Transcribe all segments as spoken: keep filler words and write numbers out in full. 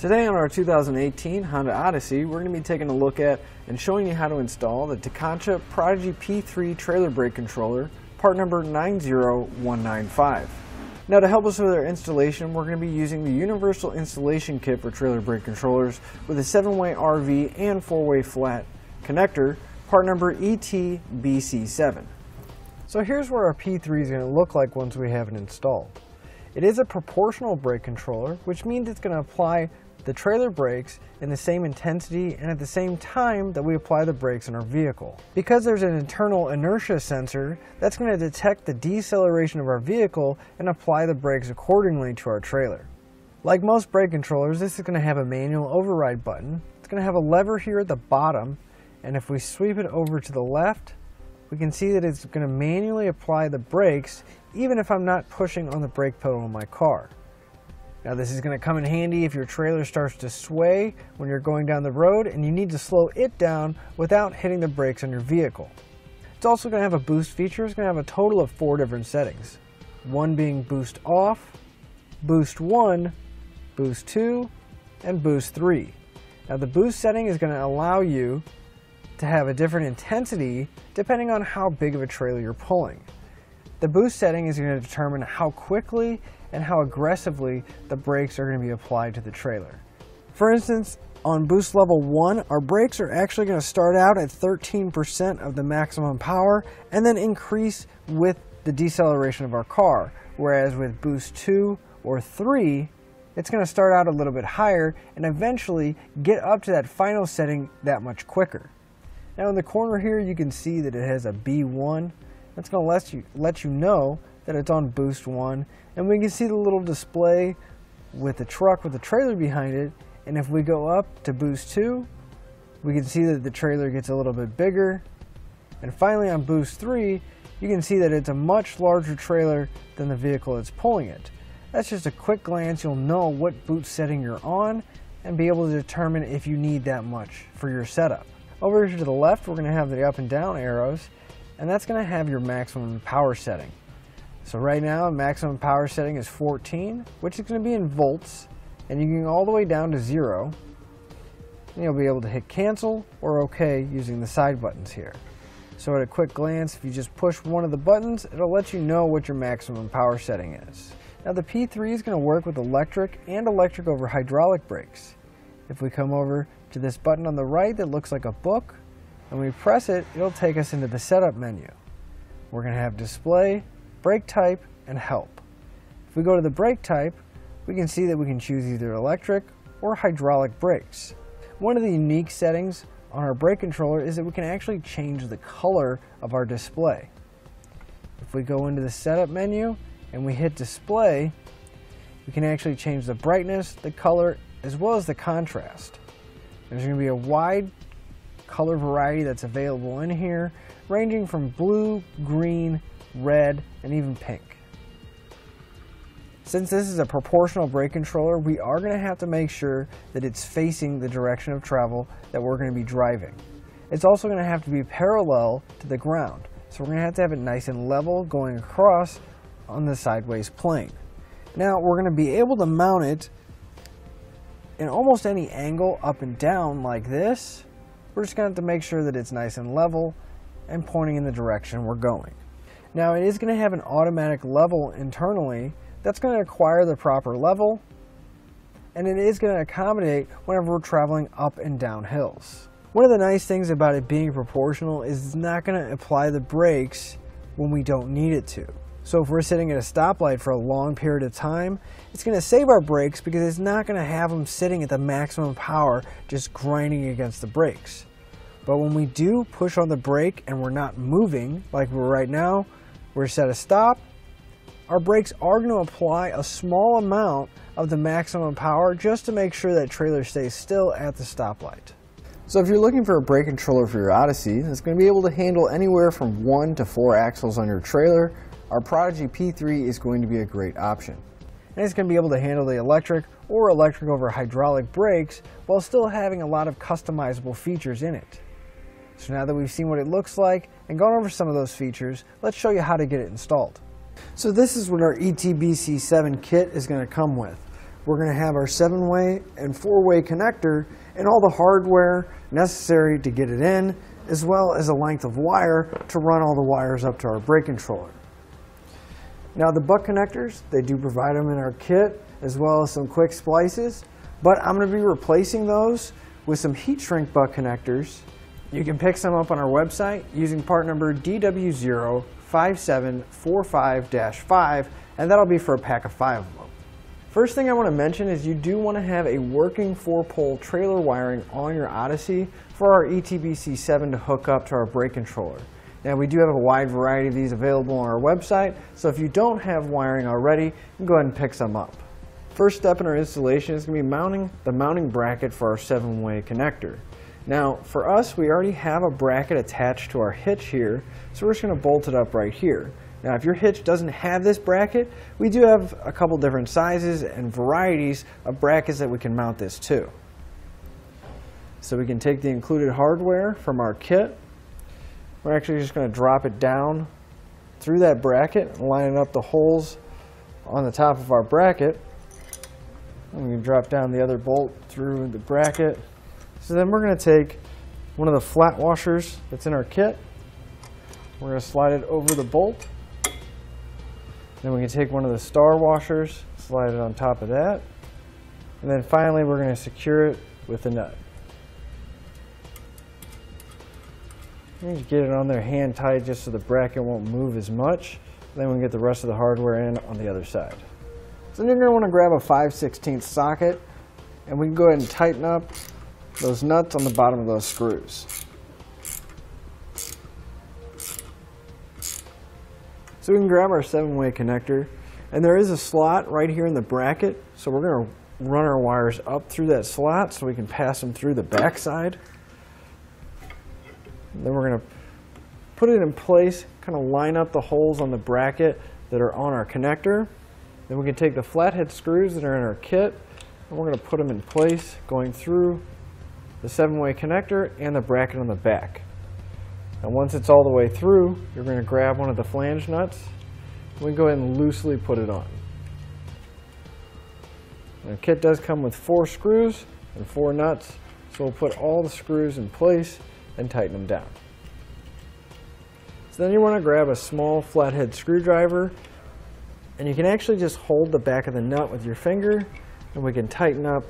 Today on our two thousand eighteen Honda Odyssey, we're going to be taking a look at and showing you how to install the Tekonsha Prodigy P three trailer brake controller, part number nine zero one nine five. Now, to help us with our installation, we're going to be using the Universal Installation Kit for trailer brake controllers with a seven way R V and four way flat connector, part number E T B C seven. So here's where our P three is going to look like once we have it installed. It is a proportional brake controller, which means it's going to apply the trailer brakes in the same intensity and at the same time that we apply the brakes in our vehicle. Because there's an internal inertia sensor, that's going to detect the deceleration of our vehicle and apply the brakes accordingly to our trailer. Like most brake controllers, this is going to have a manual override button. It's going to have a lever here at the bottom, and if we sweep it over to the left, we can see that it's going to manually apply the brakes even if I'm not pushing on the brake pedal in my car. Now, this is going to come in handy if your trailer starts to sway when you're going down the road and you need to slow it down without hitting the brakes on your vehicle. It's also going to have a boost feature. It's going to have a total of four different settings. One being boost off, boost one, boost two, and boost three. Now, the boost setting is going to allow you to have a different intensity depending on how big of a trailer you're pulling. The boost setting is going to determine how quickly and how aggressively the brakes are going to be applied to the trailer. For instance, on boost level one, our brakes are actually going to start out at thirteen percent of the maximum power and then increase with the deceleration of our car, whereas with boost two or three, it's going to start out a little bit higher and eventually get up to that final setting that much quicker. Now, in the corner here, you can see that it has a B one. That's going to let you, let you know that it's on boost one. And we can see the little display with the truck with the trailer behind it. And if we go up to boost two, we can see that the trailer gets a little bit bigger. And finally, on boost three, you can see that it's a much larger trailer than the vehicle that's pulling it. That's just a quick glance. You'll know what boot setting you're on and be able to determine if you need that much for your setup. Over here to the left, we're going to have the up and down arrows, and that's going to have your maximum power setting. So right now, maximum power setting is fourteen, which is going to be in volts, and you can go all the way down to zero. And you'll be able to hit cancel or OK using the side buttons here. So at a quick glance, if you just push one of the buttons, it'll let you know what your maximum power setting is. Now, the P three is going to work with electric and electric over hydraulic brakes. If we come over to this button on the right that looks like a book, and we press it, it'll take us into the setup menu. We're going to have display, brake type, and help. If we go to the brake type, we can see that we can choose either electric or hydraulic brakes. One of the unique settings on our brake controller is that we can actually change the color of our display. If we go into the setup menu and we hit display, we can actually change the brightness, the color, as well as the contrast. There's going to be a wide color variety that's available in here, ranging from blue, green, red, and even pink. Since this is a proportional brake controller, we are going to have to make sure that it's facing the direction of travel that we're going to be driving. It's also going to have to be parallel to the ground, so we're going to have to have it nice and level going across on the sideways plane. Now, we're going to be able to mount it in almost any angle up and down like this. We're just gonna have to make sure that it's nice and level and pointing in the direction we're going. Now, it is gonna have an automatic level internally that's gonna acquire the proper level, and it is gonna accommodate whenever we're traveling up and down hills. One of the nice things about it being proportional is it's not gonna apply the brakes when we don't need it to. So if we're sitting at a stoplight for a long period of time, it's going to save our brakes because it's not going to have them sitting at the maximum power just grinding against the brakes. But when we do push on the brake and we're not moving, like we're right now, we're set to stop, our brakes are going to apply a small amount of the maximum power just to make sure that trailer stays still at the stoplight. So if you're looking for a brake controller for your Odyssey that's going to be able to handle anywhere from one to four axles on your trailer, our Prodigy P three is going to be a great option. And it's going to be able to handle the electric or electric over hydraulic brakes while still having a lot of customizable features in it. So now that we've seen what it looks like and gone over some of those features, let's show you how to get it installed. So this is what our E T B C seven kit is going to come with. we're going to have our seven-way and four-way connector and all the hardware necessary to get it in, as well as a length of wire to run all the wires up to our brake controller. Now the buck connectors, they do provide them in our kit, as well as some quick splices, but I'm going to be replacing those with some heat shrink buck connectors. You can pick some up on our website using part number D W zero five seven four five dash five, and that'll be for a pack of five of them. First thing I want to mention is you do want to have a working four-pole trailer wiring on your Odyssey for our E T B C seven to hook up to our brake controller. Now we do have a wide variety of these available on our website, so if you don't have wiring already, you can go ahead and pick some up. First step in our installation is going to be mounting the mounting bracket for our seven-way connector. Now for us, we already have a bracket attached to our hitch here, so we're just going to bolt it up right here. Now if your hitch doesn't have this bracket, we do have a couple different sizes and varieties of brackets that we can mount this to. So we can take the included hardware from our kit. We're actually just going to drop it down through that bracket, lining up the holes on the top of our bracket. And we can drop down the other bolt through the bracket. So then we're going to take one of the flat washers that's in our kit. We're going to slide it over the bolt. Then we can take one of the star washers, slide it on top of that. And then finally, we're going to secure it with a nut. And just get it on there hand tight just so the bracket won't move as much. Then we can get the rest of the hardware in on the other side. So then you're going to want to grab a five sixteenths socket, and we can go ahead and tighten up those nuts on the bottom of those screws. So we can grab our seven-way connector, and there is a slot right here in the bracket, so we're going to run our wires up through that slot so we can pass them through the back side. Then we're going to put it in place, kind of line up the holes on the bracket that are on our connector. Then we can take the flathead screws that are in our kit, and we're going to put them in place going through the seven-way connector and the bracket on the back. And once it's all the way through, you're going to grab one of the flange nuts, and we can go ahead and loosely put it on. Now, the kit does come with four screws and four nuts, so we'll put all the screws in place and tighten them down. So then you want to grab a small flathead screwdriver, and you can actually just hold the back of the nut with your finger, and we can tighten up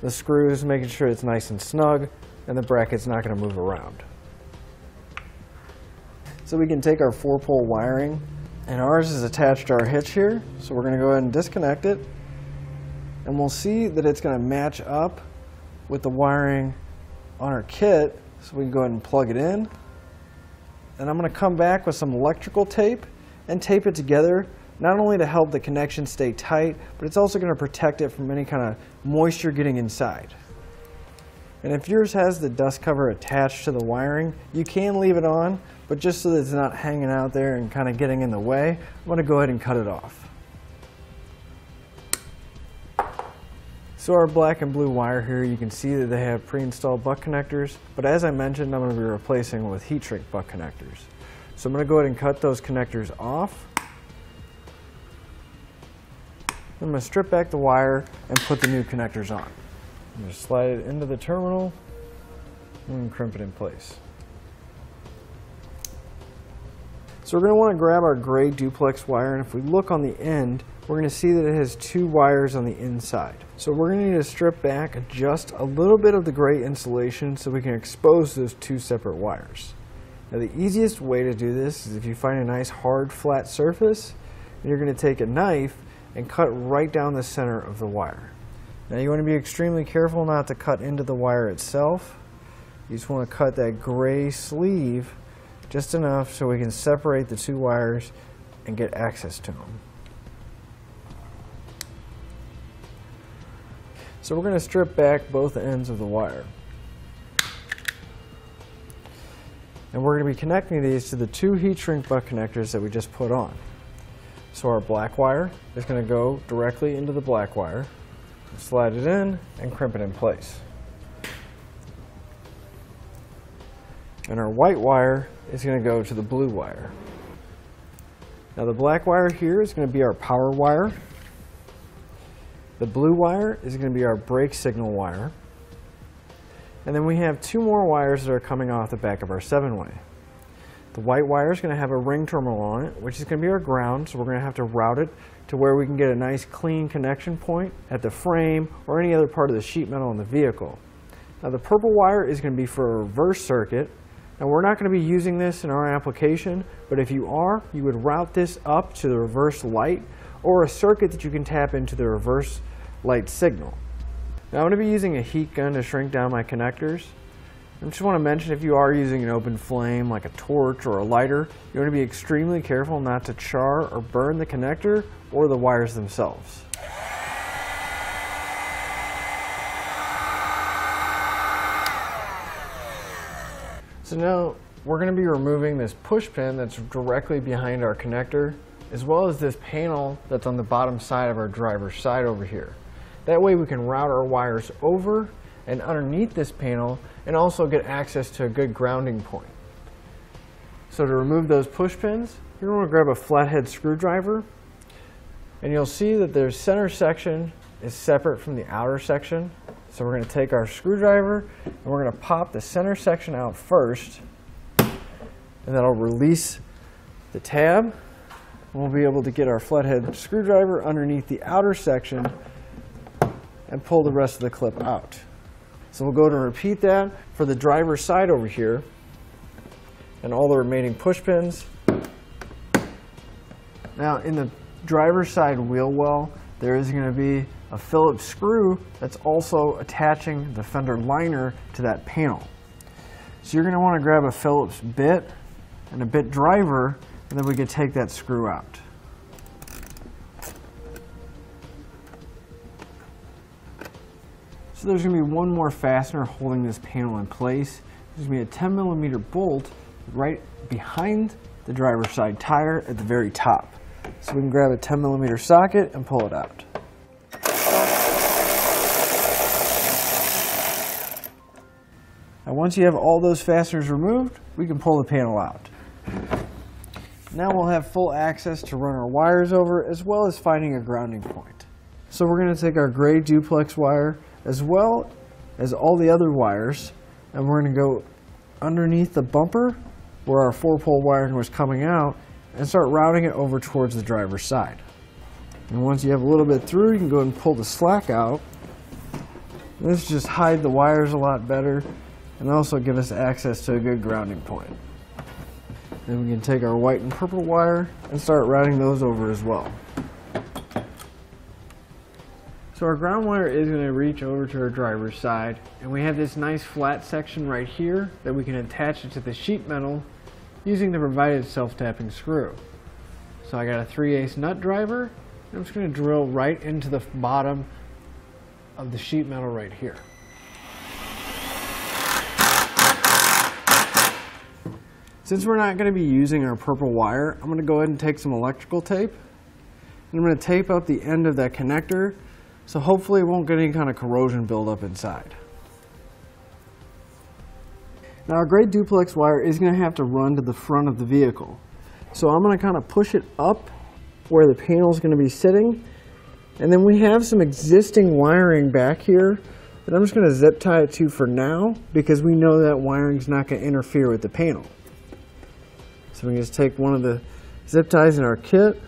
the screws, making sure it's nice and snug and the bracket's not going to move around. So we can take our four-pole wiring, and ours is attached to our hitch here, so we're going to go ahead and disconnect it, and we'll see that it's going to match up with the wiring on our kit, so we can go ahead and plug it in. And I'm going to come back with some electrical tape and tape it together, not only to help the connection stay tight, but it's also going to protect it from any kind of moisture getting inside. And if yours has the dust cover attached to the wiring, you can leave it on, but just so that it's not hanging out there and kind of getting in the way, I'm going to go ahead and cut it off. So our black and blue wire here, you can see that they have pre-installed buck connectors, but as I mentioned, I'm going to be replacing them with heat shrink buck connectors. So I'm going to go ahead and cut those connectors off. I'm going to strip back the wire and put the new connectors on. I'm going to slide it into the terminal and crimp it in place. So we're going to want to grab our gray duplex wire, and if we look on the end, we're going to see that it has two wires on the inside. So we're going to need to strip back just a little bit of the gray insulation so we can expose those two separate wires. Now the easiest way to do this is if you find a nice hard flat surface, and you're going to take a knife and cut right down the center of the wire. Now you want to be extremely careful not to cut into the wire itself. You just want to cut that gray sleeve just enough so we can separate the two wires and get access to them. So we're going to strip back both ends of the wire. And we're going to be connecting these to the two heat shrink buck connectors that we just put on. So our black wire is going to go directly into the black wire, slide it in, and crimp it in place. And our white wire is going to go to the blue wire. Now the black wire here is going to be our power wire, The blue wire is going to be our brake signal wire. And then we have two more wires that are coming off the back of our seven-way. The white wire is going to have a ring terminal on it, which is going to be our ground, so we're going to have to route it to where we can get a nice clean connection point at the frame or any other part of the sheet metal in the vehicle. Now the purple wire is going to be for a reverse circuit, and we're not going to be using this in our application, but if you are, you would route this up to the reverse light or a circuit that you can tap into the reverse light signal. Now I'm going to be using a heat gun to shrink down my connectors. I just want to mention, if you are using an open flame like a torch or a lighter, you want to be extremely careful not to char or burn the connector or the wires themselves. So now we're going to be removing this push pin that's directly behind our connector, as well as this panel that's on the bottom side of our driver's side over here. That way we can route our wires over and underneath this panel and also get access to a good grounding point. So to remove those push pins, you're going to grab a flathead screwdriver, and you'll see that the center section is separate from the outer section. So we're going to take our screwdriver and we're going to pop the center section out first, and that'll release the tab. We'll be able to get our flathead screwdriver underneath the outer section and pull the rest of the clip out. So we'll go to repeat that for the driver's side over here and all the remaining push pins. Now in the driver's side wheel well, there is going to be a Phillips screw that's also attaching the fender liner to that panel. So you're going to want to grab a Phillips bit and a bit driver, and then we can take that screw out. So there's going to be one more fastener holding this panel in place. There's going to be a ten millimeter bolt right behind the driver's side tire at the very top. So we can grab a ten millimeter socket and pull it out. And once you have all those fasteners removed, we can pull the panel out. Now we'll have full access to run our wires over, as well as finding a grounding point. So we're going to take our gray duplex wire, as well as all the other wires, and we're going to go underneath the bumper where our four-pole wiring was coming out and start routing it over towards the driver's side. And once you have a little bit through, you can go ahead and pull the slack out. This just hides the wires a lot better and also give us access to a good grounding point. Then we can take our white and purple wire and start routing those over as well. So our ground wire is going to reach over to our driver's side, and we have this nice flat section right here that we can attach it to the sheet metal using the provided self-tapping screw. So I got a three eighths nut driver, and I'm just going to drill right into the bottom of the sheet metal right here. Since we're not going to be using our purple wire, I'm going to go ahead and take some electrical tape, and I'm going to tape up the end of that connector, so hopefully it won't get any kind of corrosion buildup inside. Now our gray duplex wire is going to have to run to the front of the vehicle. So I'm going to kind of push it up where the panel is going to be sitting. And then we have some existing wiring back here that I'm just going to zip tie it to for now, because we know that wiring is not going to interfere with the panel. So we can just take one of the zip ties in our kit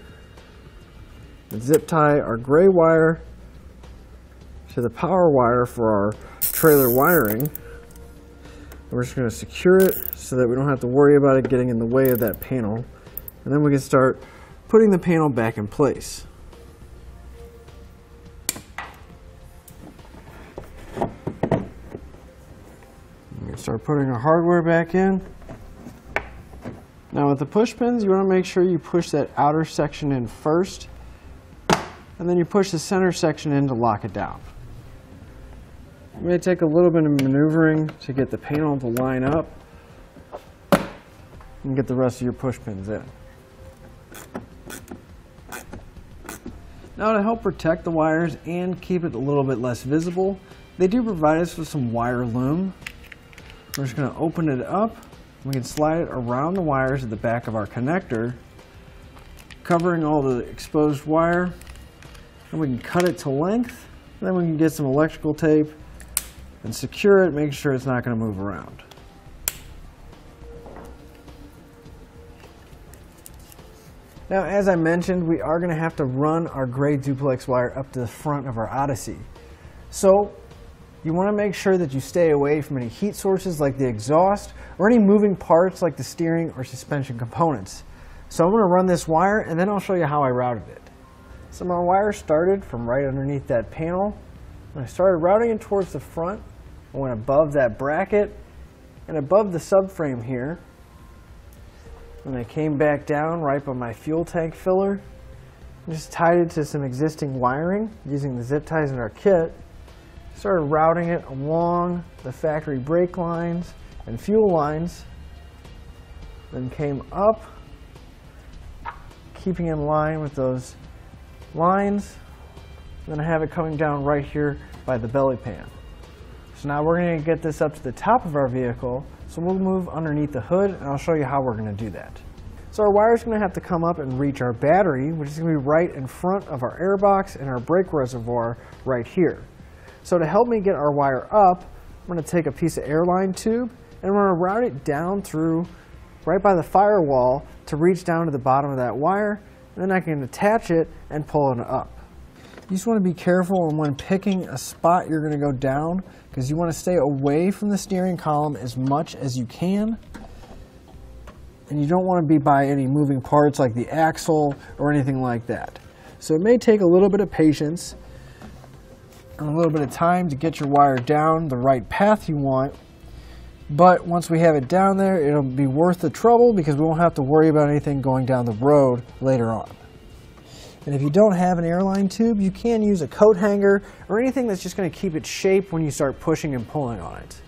and zip tie our gray wire to the power wire for our trailer wiring. And we're just going to secure it so that we don't have to worry about it getting in the way of that panel. And then we can start putting the panel back in place. We're going to start putting our hardware back in. Now with the push pins, you want to make sure you push that outer section in first, and then you push the center section in to lock it down. It may take a little bit of maneuvering to get the panel to line up and get the rest of your push pins in. Now, to help protect the wires and keep it a little bit less visible, they do provide us with some wire loom. We're just going to open it up. We can slide it around the wires at the back of our connector, covering all the exposed wire, and we can cut it to length. And then we can get some electrical tape and secure it, make sure it's not going to move around. Now, as I mentioned, we are going to have to run our gray duplex wire up to the front of our Odyssey. So you want to make sure that you stay away from any heat sources like the exhaust or any moving parts like the steering or suspension components. So I'm going to run this wire and then I'll show you how I routed it. So my wire started from right underneath that panel, and I started routing it towards the front. I went above that bracket and above the subframe here. And I came back down right by my fuel tank filler, and just tied it to some existing wiring using the zip ties in our kit. Started routing it along the factory brake lines and fuel lines, then came up, keeping in line with those lines. Then I have it coming down right here by the belly pan. So now we're going to get this up to the top of our vehicle. So we'll move underneath the hood and I'll show you how we're going to do that. So our wire is going to have to come up and reach our battery, which is going to be right in front of our air box and our brake reservoir right here. So to help me get our wire up, I'm going to take a piece of airline tube and we're going to route it down through right by the firewall to reach down to the bottom of that wire, and then I can attach it and pull it up. You just want to be careful when picking a spot you're going to go down, because you want to stay away from the steering column as much as you can. And you don't want to be by any moving parts like the axle or anything like that. So it may take a little bit of patience and a little bit of time to get your wire down the right path you want. But once we have it down there, it'll be worth the trouble because we won't have to worry about anything going down the road later on. And if you don't have an airline tube, you can use a coat hanger or anything that's just going to keep its shape when you start pushing and pulling on it.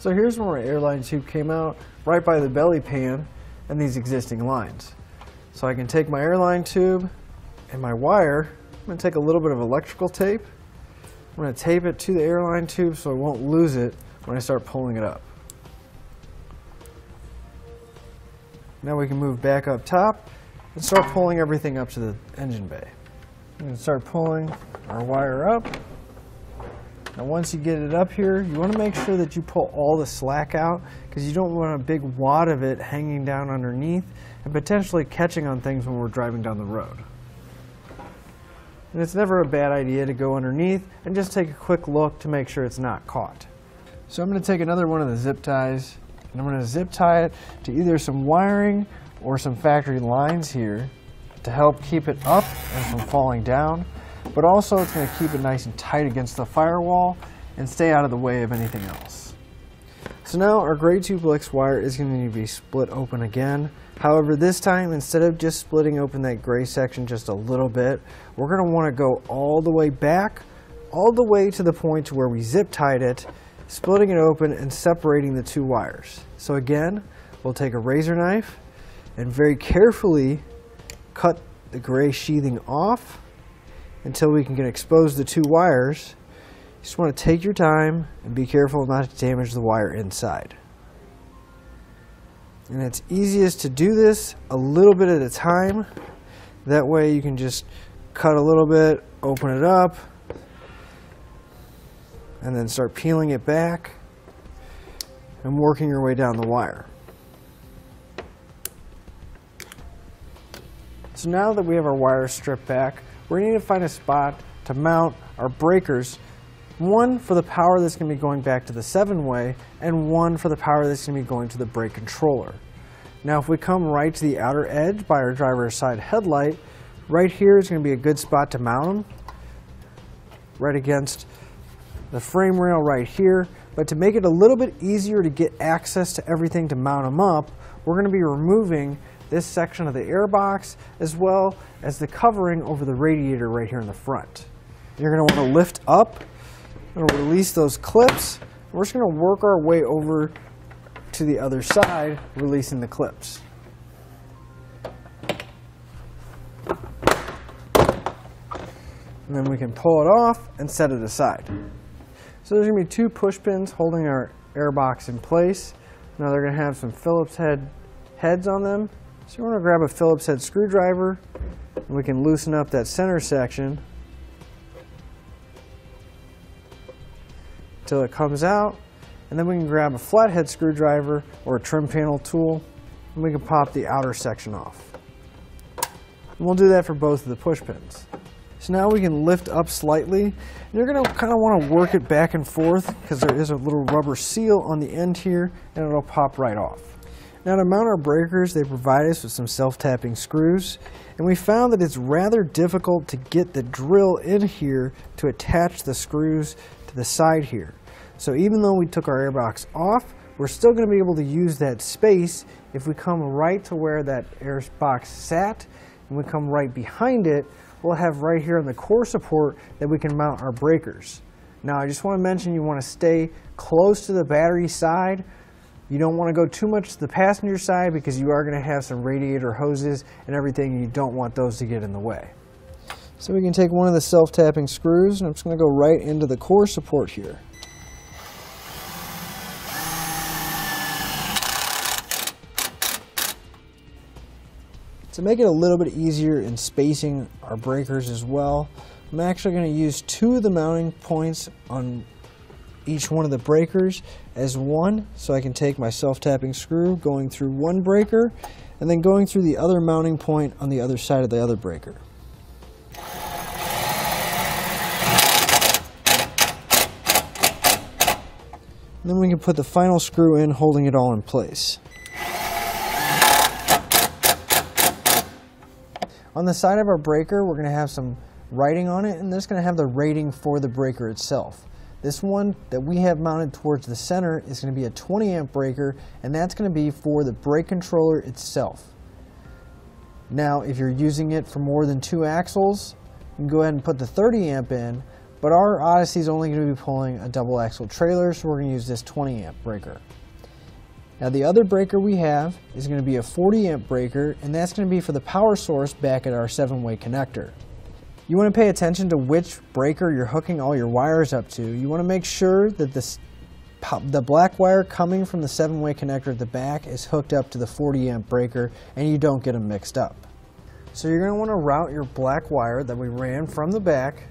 So here's where my airline tube came out, right by the belly pan and these existing lines. So I can take my airline tube and my wire. I'm going to take a little bit of electrical tape. I'm going to tape it to the airline tube so I won't lose it when I start pulling it up. Now we can move back up top and start pulling everything up to the engine bay. We're gonna start pulling our wire up. Now once you get it up here, you wanna make sure that you pull all the slack out, because you don't want a big wad of it hanging down underneath and potentially catching on things when we're driving down the road. And it's never a bad idea to go underneath and just take a quick look to make sure it's not caught. So I'm gonna take another one of the zip ties and I'm gonna zip tie it to either some wiring or some factory lines here to help keep it up and from falling down, but also it's going to keep it nice and tight against the firewall and stay out of the way of anything else. So now our gray duplex wire is going to need to be split open again. However, this time, instead of just splitting open that gray section just a little bit, we're going to want to go all the way back, all the way to the point where we zip tied it, splitting it open and separating the two wires. So again, we'll take a razor knife and very carefully cut the gray sheathing off until we can expose the two wires. You just want to take your time and be careful not to damage the wire inside. And it's easiest to do this a little bit at a time. That way you can just cut a little bit, open it up, and then start peeling it back and working your way down the wire. So now that we have our wires stripped back, we're going to need to find a spot to mount our breakers. One for the power that's going to be going back to the seven-way, and one for the power that's going to be going to the brake controller. Now if we come right to the outer edge by our driver's side headlight, right here is going to be a good spot to mount them, right against the frame rail right here. But to make it a little bit easier to get access to everything to mount them up, we're going to be removing this section of the air box, as well as the covering over the radiator right here in the front. You're going to want to lift up and release those clips. We're just going to work our way over to the other side, releasing the clips. And then we can pull it off and set it aside. So there's going to be two push pins holding our air box in place. Now they're going to have some Phillips head heads on them. So we're going to grab a Phillips head screwdriver and we can loosen up that center section till it comes out, and then we can grab a flathead screwdriver or a trim panel tool and we can pop the outer section off. And we'll do that for both of the push pins. So now we can lift up slightly, and you're going to kind of want to work it back and forth because there is a little rubber seal on the end here and it'll pop right off. Now to mount our breakers, they provide us with some self-tapping screws, and we found that it's rather difficult to get the drill in here to attach the screws to the side here. So even though we took our airbox off, we're still going to be able to use that space if we come right to where that airbox sat, and we come right behind it. We'll have right here on the core support that we can mount our breakers. Now I just want to mention you want to stay close to the battery side. You don't want to go too much to the passenger side because you are going to have some radiator hoses and everything, and you don't want those to get in the way. So we can take one of the self-tapping screws, and I'm just going to go right into the core support here. To make it a little bit easier in spacing our breakers as well, I'm actually going to use two of the mounting points on each one of the breakers as one, so I can take my self-tapping screw going through one breaker and then going through the other mounting point on the other side of the other breaker. And then we can put the final screw in, holding it all in place. On the side of our breaker, we're going to have some writing on it, and that's going to have the rating for the breaker itself. This one that we have mounted towards the center is going to be a twenty amp breaker, and that's going to be for the brake controller itself. Now, if you're using it for more than two axles, you can go ahead and put the thirty amp in, but our Odyssey is only going to be pulling a double axle trailer, so we're going to use this twenty amp breaker. Now the other breaker we have is going to be a forty amp breaker, and that's going to be for the power source back at our seven way connector. You want to pay attention to which breaker you're hooking all your wires up to. You want to make sure that this, the black wire coming from the seven way connector at the back is hooked up to the forty amp breaker, and you don't get them mixed up. So you're going to want to route your black wire that we ran from the back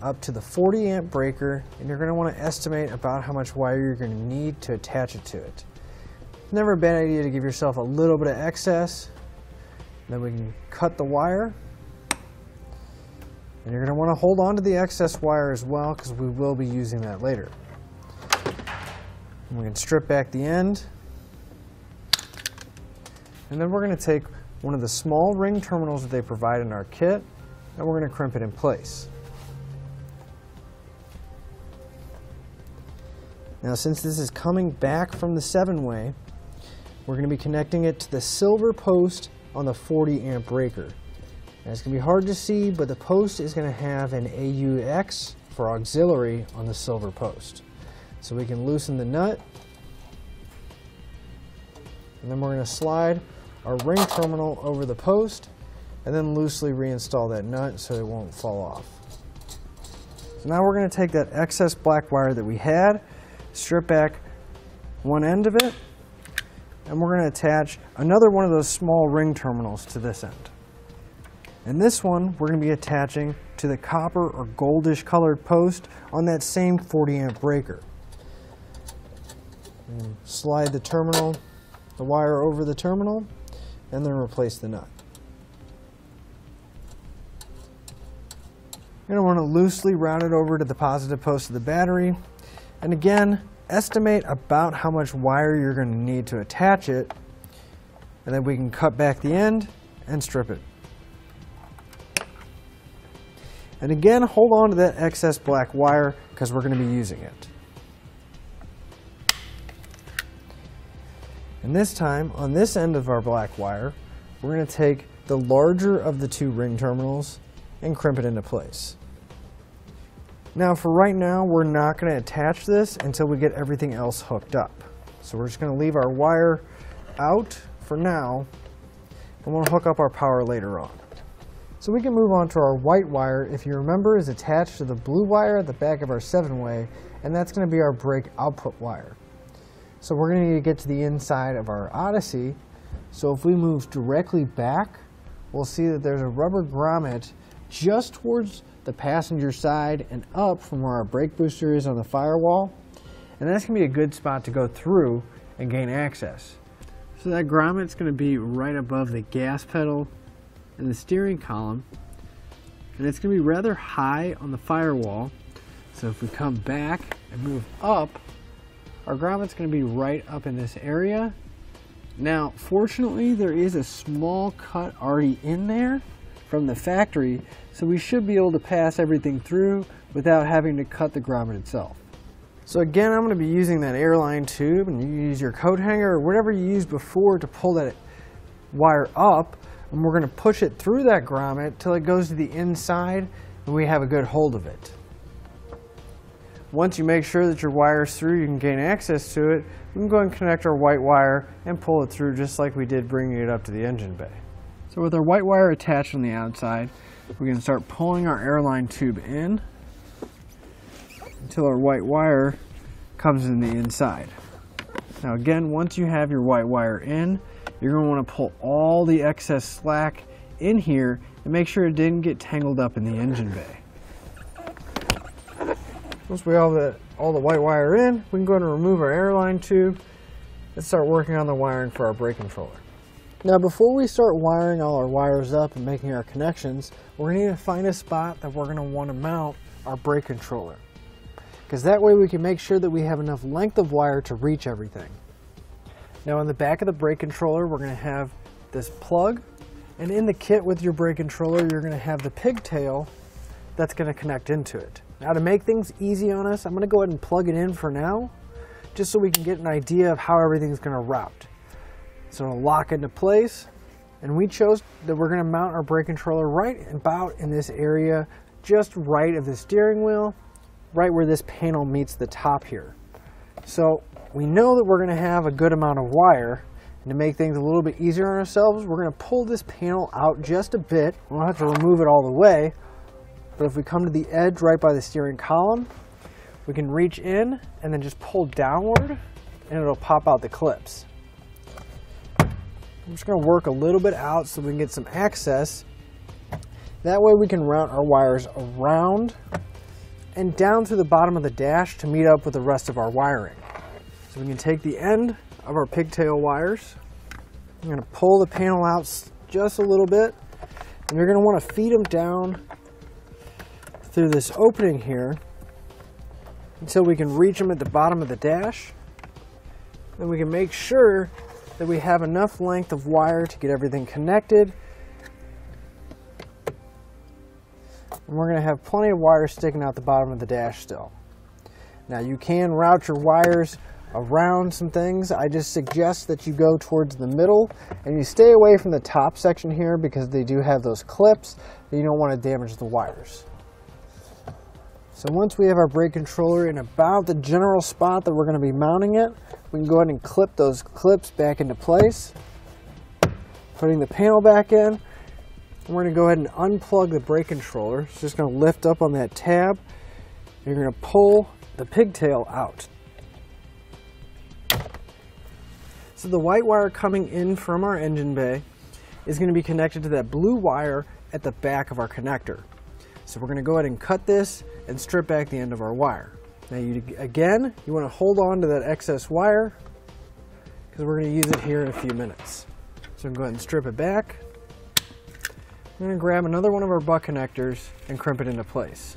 up to the forty amp breaker, and you're going to want to estimate about how much wire you're going to need to attach it to it. Never a bad idea to give yourself a little bit of excess. Then we can cut the wire, and you're going to want to hold on to the excess wire as well because we will be using that later. And we can strip back the end, and then we're going to take one of the small ring terminals that they provide in our kit, and we're going to crimp it in place. Now since this is coming back from the seven way, we're going to be connecting it to the silver post on the forty amp breaker. Now it's going to be hard to see, but the post is going to have an A U X for auxiliary on the silver post. So we can loosen the nut, and then we're going to slide our ring terminal over the post and then loosely reinstall that nut so it won't fall off. So now we're going to take that excess black wire that we had, strip back one end of it, and we're going to attach another one of those small ring terminals to this end. And this one we're going to be attaching to the copper or goldish colored post on that same forty amp breaker. And slide the terminal, the wire over the terminal, and then replace the nut. You're going to want to loosely route it over to the positive post of the battery, and again, estimate about how much wire you're going to need to attach it, and then we can cut back the end and strip it. And again, hold on to that excess black wire because we're going to be using it. And this time, on this end of our black wire, we're going to take the larger of the two ring terminals and crimp it into place. Now for right now, we're not going to attach this until we get everything else hooked up. So we're just going to leave our wire out for now, and we'll hook up our power later on. So we can move on to our white wire, if you remember, is attached to the blue wire at the back of our seven way, and that's going to be our brake output wire. So we're going to need to get to the inside of our Odyssey. So if we move directly back, we'll see that there's a rubber grommet just towards the passenger side and up from where our brake booster is on the firewall, then that's going to be a good spot to go through and gain access. So that grommet's going to be right above the gas pedal and the steering column, and it's going to be rather high on the firewall. So if we come back and move up, our grommet's going to be right up in this area. Now, fortunately, there is a small cut already in there from the factory, so we should be able to pass everything through without having to cut the grommet itself. So again, I'm going to be using that airline tube, and you use your coat hanger or whatever you used before to pull that wire up, and we're going to push it through that grommet till it goes to the inside and we have a good hold of it. Once you make sure that your wire is through, you can gain access to it. We can go and connect our white wire and pull it through just like we did bringing it up to the engine bay. So with our white wire attached on the outside, we're going to start pulling our airline tube in until our white wire comes in the inside. Now again, once you have your white wire in, you're going to want to pull all the excess slack in here and make sure it didn't get tangled up in the engine bay. Once we have all the, all the white wire in, we can go ahead and remove our airline tube and start working on the wiring for our brake controller. Now before we start wiring all our wires up and making our connections, we're going to need to find a spot that we're going to want to mount our brake controller, because that way we can make sure that we have enough length of wire to reach everything. Now on the back of the brake controller, we're going to have this plug, and in the kit with your brake controller, you're going to have the pigtail that's going to connect into it. Now to make things easy on us, I'm going to go ahead and plug it in for now, just so we can get an idea of how everything's going to route. So it'll lock into place, and we chose that we're going to mount our brake controller right about in this area, just right of the steering wheel, right where this panel meets the top here. So we know that we're going to have a good amount of wire, and to make things a little bit easier on ourselves, we're going to pull this panel out just a bit. We don't have to remove it all the way, but if we come to the edge right by the steering column, we can reach in and then just pull downward and it'll pop out the clips. I'm just going to work a little bit out so we can get some access. That way we can route our wires around and down through the bottom of the dash to meet up with the rest of our wiring. So we can take the end of our pigtail wires. I'm going to pull the panel out just a little bit, and you're going to want to feed them down through this opening here until we can reach them at the bottom of the dash, and we can make sure that we have enough length of wire to get everything connected, and we're going to have plenty of wire sticking out the bottom of the dash still. Now you can route your wires around some things. I just suggest that you go towards the middle and you stay away from the top section here, because they do have those clips that you don't want to damage the wires. So once we have our brake controller in about the general spot that we're going to be mounting it, we can go ahead and clip those clips back into place, putting the panel back in. We're going to go ahead and unplug the brake controller. It's just going to lift up on that tab. You're going to pull the pigtail out. So the white wire coming in from our engine bay is going to be connected to that blue wire at the back of our connector. So we're going to go ahead and cut this and strip back the end of our wire. Now you, again, you want to hold on to that excess wire, because we're going to use it here in a few minutes. So I'm going to go ahead and strip it back. I'm going to grab another one of our butt connectors and crimp it into place.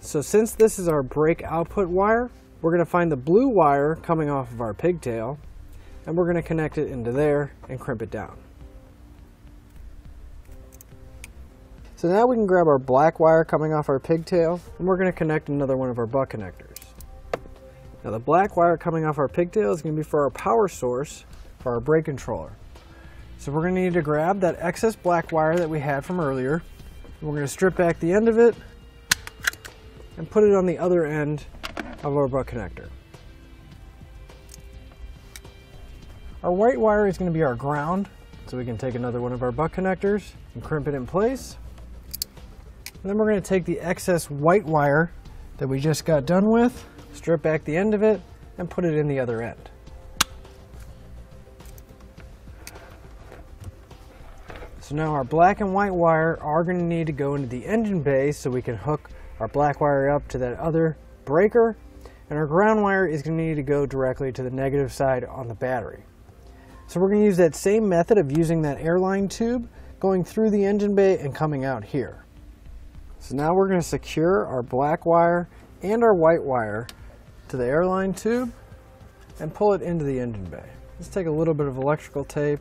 So since this is our brake output wire, we're going to find the blue wire coming off of our pigtail, and we're going to connect it into there and crimp it down. So now we can grab our black wire coming off our pigtail, and we're going to connect another one of our butt connectors. Now the black wire coming off our pigtail is going to be for our power source for our brake controller. So we're going to need to grab that excess black wire that we had from earlier, and we're going to strip back the end of it and put it on the other end of our butt connector. Our white wire is going to be our ground, so we can take another one of our butt connectors and crimp it in place. And then we're going to take the excess white wire that we just got done with, strip back the end of it, and put it in the other end. So now our black and white wire are going to need to go into the engine bay so we can hook our black wire up to that other breaker, and our ground wire is going to need to go directly to the negative side on the battery. So we're going to use that same method of using that airline tube going through the engine bay and coming out here. So now we're going to secure our black wire and our white wire to the airline tube and pull it into the engine bay. Let's take a little bit of electrical tape.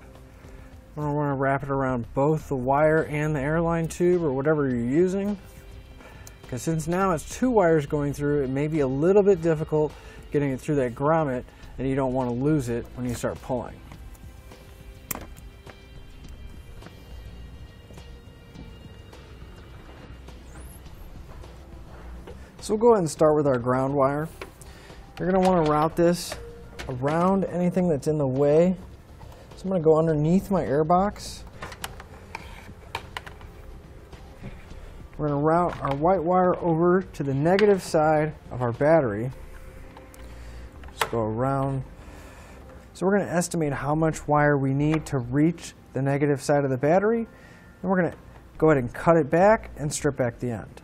We're going to want to wrap it around both the wire and the airline tube or whatever you're using, because since now it's two wires going through, it may be a little bit difficult getting it through that grommet, and you don't want to lose it when you start pulling. So we'll go ahead and start with our ground wire. You're going to want to route this around anything that's in the way. So I'm going to go underneath my airbox. We're going to route our white wire over to the negative side of our battery. Just go around. So we're going to estimate how much wire we need to reach the negative side of the battery. And we're going to go ahead and cut it back and strip back the end.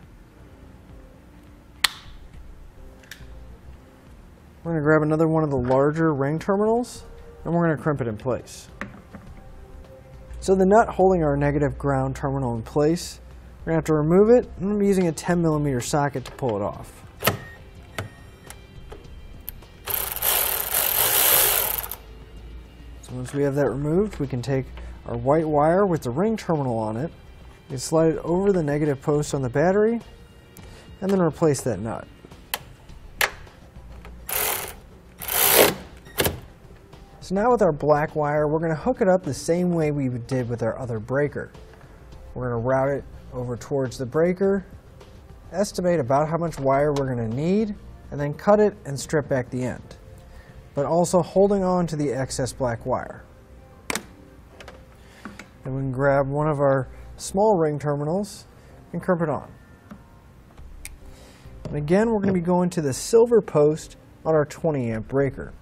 We're going to grab another one of the larger ring terminals and we're going to crimp it in place. So the nut holding our negative ground terminal in place, we're going to have to remove it. I'm going to be using a ten millimeter socket to pull it off. So once we have that removed, we can take our white wire with the ring terminal on it and slide it over the negative post on the battery and then replace that nut. So now with our black wire, we're going to hook it up the same way we did with our other breaker. We're going to route it over towards the breaker, estimate about how much wire we're going to need, and then cut it and strip back the end, but also holding on to the excess black wire. And we can grab one of our small ring terminals and crimp it on. And again, we're going to be going to the silver post on our twenty amp breaker.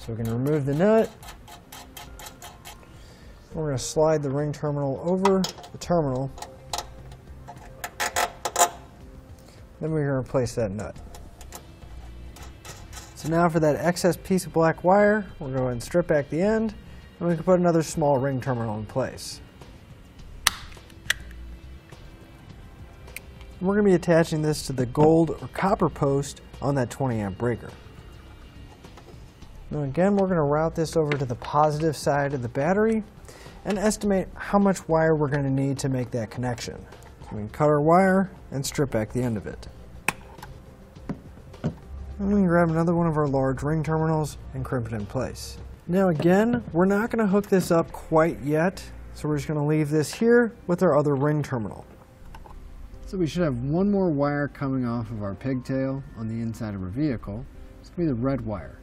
So we're going to remove the nut, we're going to slide the ring terminal over the terminal, then we're going to replace that nut. So now for that excess piece of black wire, we'll go ahead and strip back the end, and we can put another small ring terminal in place. And we're going to be attaching this to the gold or copper post on that twenty amp breaker. Now again, we're going to route this over to the positive side of the battery and estimate how much wire we're going to need to make that connection. So we can cut our wire and strip back the end of it. And we can grab another one of our large ring terminals and crimp it in place. Now again, we're not going to hook this up quite yet, so we're just going to leave this here with our other ring terminal. So we should have one more wire coming off of our pigtail on the inside of our vehicle. It's going to be the red wire.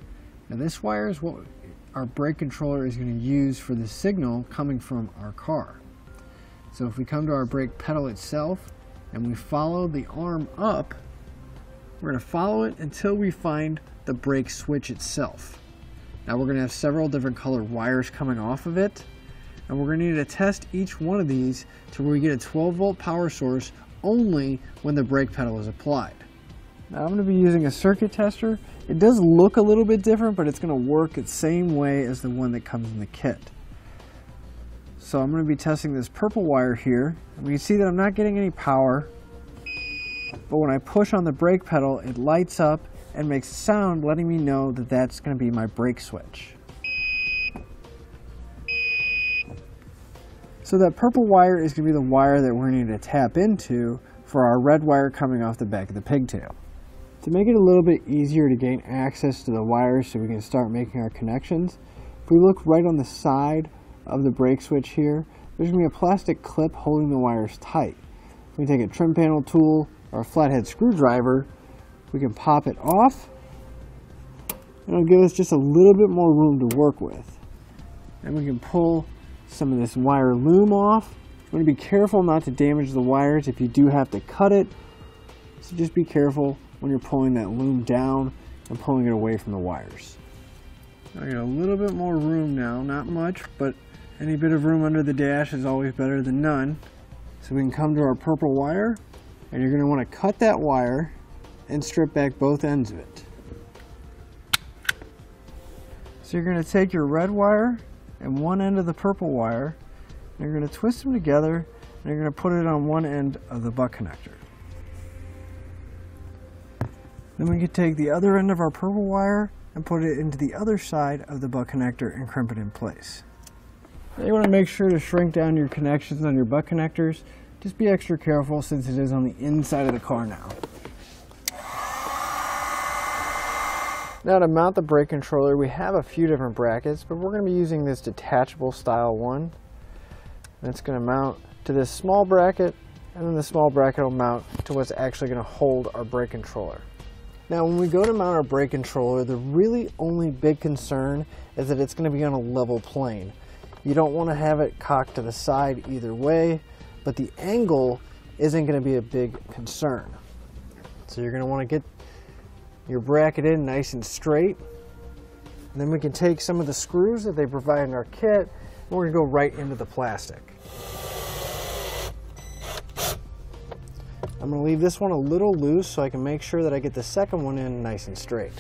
Now this wire is what our brake controller is going to use for the signal coming from our car. So if we come to our brake pedal itself and we follow the arm up, we're going to follow it until we find the brake switch itself. Now we're going to have several different colored wires coming off of it, and we're going to need to test each one of these to where we get a twelve volt power source only when the brake pedal is applied. Now I'm going to be using a circuit tester. It does look a little bit different, but it's going to work the same way as the one that comes in the kit. So I'm going to be testing this purple wire here, and we can see that I'm not getting any power, but when I push on the brake pedal, it lights up and makes a sound letting me know that that's going to be my brake switch. So that purple wire is going to be the wire that we're going to need to tap into for our red wire coming off the back of the pigtail. To make it a little bit easier to gain access to the wires so we can start making our connections, if we look right on the side of the brake switch here, there's going to be a plastic clip holding the wires tight. If we take a trim panel tool or a flathead screwdriver, we can pop it off, and it'll give us just a little bit more room to work with. And we can pull some of this wire loom off. You want to be careful not to damage the wires if you do have to cut it, so just be careful when you're pulling that loom down and pulling it away from the wires. I got a little bit more room now, not much, but any bit of room under the dash is always better than none. So we can come to our purple wire, and you're going to want to cut that wire and strip back both ends of it. So you're going to take your red wire and one end of the purple wire, and you're going to twist them together, and you're going to put it on one end of the butt connector. Then we can take the other end of our purple wire and put it into the other side of the butt connector and crimp it in place. Now you want to make sure to shrink down your connections on your butt connectors. Just be extra careful since it is on the inside of the car now. Now to mount the brake controller, we have a few different brackets, but we're going to be using this detachable style one. That's going to mount to this small bracket, and then the small bracket will mount to what's actually going to hold our brake controller. Now when we go to mount our brake controller, the really only big concern is that it's going to be on a level plane. You don't want to have it cocked to the side either way, but the angle isn't going to be a big concern. So you're going to want to get your bracket in nice and straight. And then we can take some of the screws that they provide in our kit, and we're going to go right into the plastic. I'm going to leave this one a little loose so I can make sure that I get the second one in nice and straight.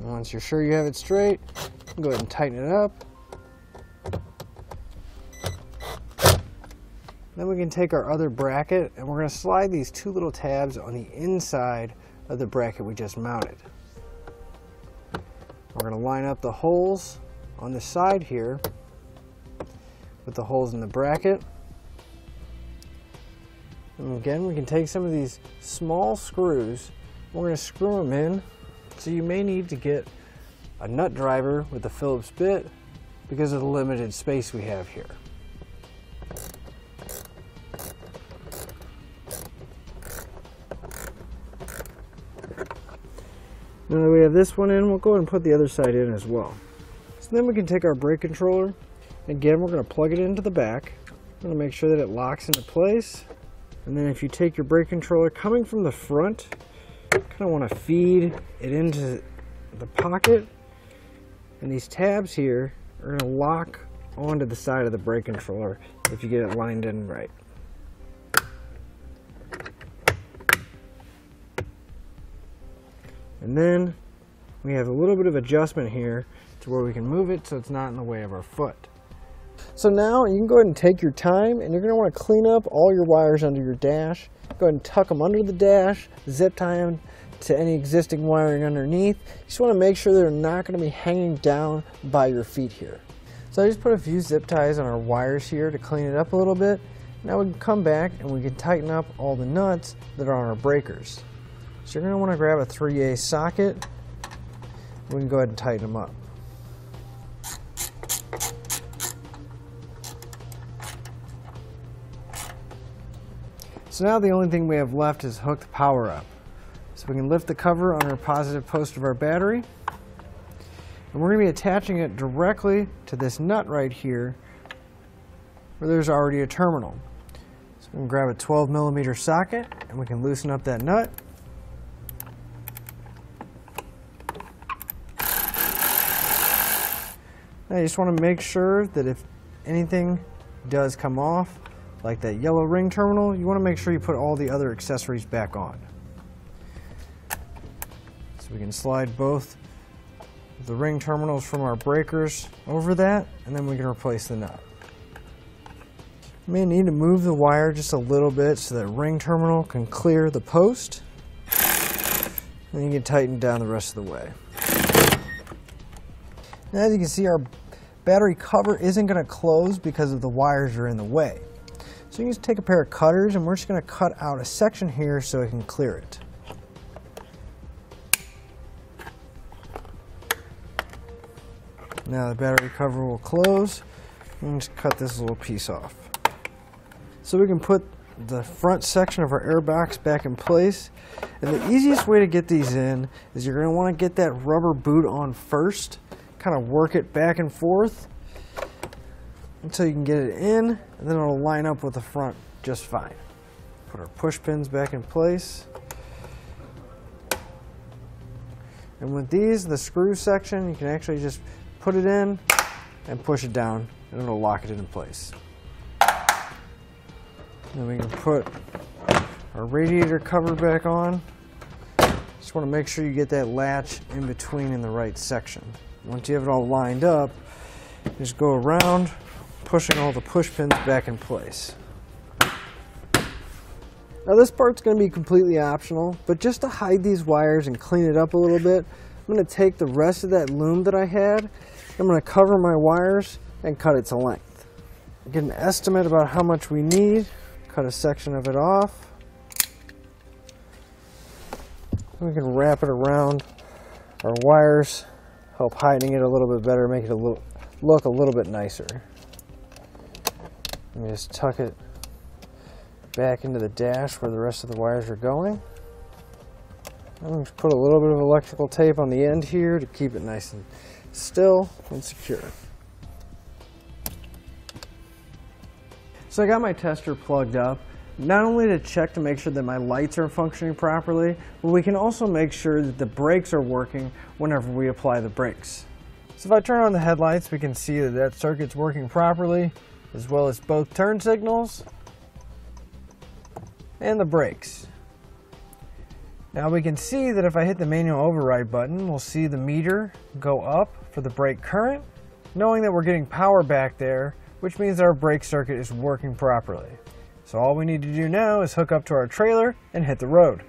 And once you're sure you have it straight, you can go ahead and tighten it up. Then we can take our other bracket, and we're going to slide these two little tabs on the inside of the bracket we just mounted. We're going to line up the holes on the side here with the holes in the bracket. And again, we can take some of these small screws, we're going to screw them in. So you may need to get a nut driver with a Phillips bit because of the limited space we have here. Now that we have this one in, we'll go ahead and put the other side in as well. So then we can take our brake controller. Again, we're going to plug it into the back. I'm going to make sure that it locks into place. And then if you take your brake controller coming from the front, you kind of want to feed it into the pocket. And these tabs here are going to lock onto the side of the brake controller if you get it lined in right. And then we have a little bit of adjustment here to where we can move it so it's not in the way of our foot. So now you can go ahead and take your time, and you're going to want to clean up all your wires under your dash. Go ahead and tuck them under the dash, zip tie them to any existing wiring underneath. You just want to make sure they're not going to be hanging down by your feet here. So I just put a few zip ties on our wires here to clean it up a little bit. Now we can come back and we can tighten up all the nuts that are on our breakers. So you're going to want to grab a three eighths socket. We can go ahead and tighten them up. So now the only thing we have left is hook the power up. So we can lift the cover on our positive post of our battery. And we're going to be attaching it directly to this nut right here where there's already a terminal. So we can grab a twelve millimeter socket and we can loosen up that nut. Now you just want to make sure that if anything does come off, like that yellow ring terminal, you want to make sure you put all the other accessories back on. So we can slide both the ring terminals from our breakers over that, and then we can replace the nut. You may need to move the wire just a little bit so that ring terminal can clear the post, and you can tighten down the rest of the way. Now as you can see, our battery cover isn't going to close because of the wires are in the way. So you can just take a pair of cutters, and we're just going to cut out a section here so we can clear it. Now the battery cover will close, and just cut this little piece off. So we can put the front section of our airbox back in place. And the easiest way to get these in is you're going to want to get that rubber boot on first, kind of work it back and forth until you can get it in, and then it'll line up with the front just fine. Put our push pins back in place. And with these, the screw section, you can actually just put it in and push it down, and it'll lock it into place. Then we can put our radiator cover back on, Just want to make sure you get that latch in between in the right section. Once you have it all lined up, just go around pushing all the push pins back in place. Now this part's going to be completely optional, but just to hide these wires and clean it up a little bit, I'm going to take the rest of that loom that I had, I'm going to cover my wires and cut it to length. Get an estimate about how much we need, cut a section of it off. We can wrap it around our wires, help hiding it a little bit better, make it a little, look a little bit nicer. Let me just tuck it back into the dash where the rest of the wires are going. I'm going to put a little bit of electrical tape on the end here to keep it nice and still and secure. So I got my tester plugged up, not only to check to make sure that my lights are functioning properly, but we can also make sure that the brakes are working whenever we apply the brakes. So if I turn on the headlights, we can see that that circuit's working properly, as well as both turn signals and the brakes. Now we can see that if I hit the manual override button, we'll see the meter go up for the brake current, knowing that we're getting power back there, which means our brake circuit is working properly. So all we need to do now is hook up to our trailer and hit the road.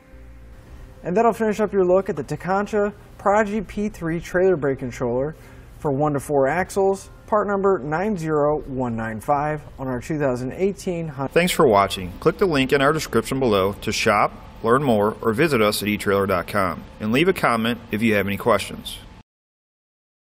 And that'll finish up your look at the Tekonsha Prodigy P three trailer brake controller for one to four axles, part number nine zero one nine five on our two thousand eighteen Honda. Thanks for watching. Click the link in our description below to shop, learn more, or visit us at e trailer dot com, and leave a comment if you have any questions.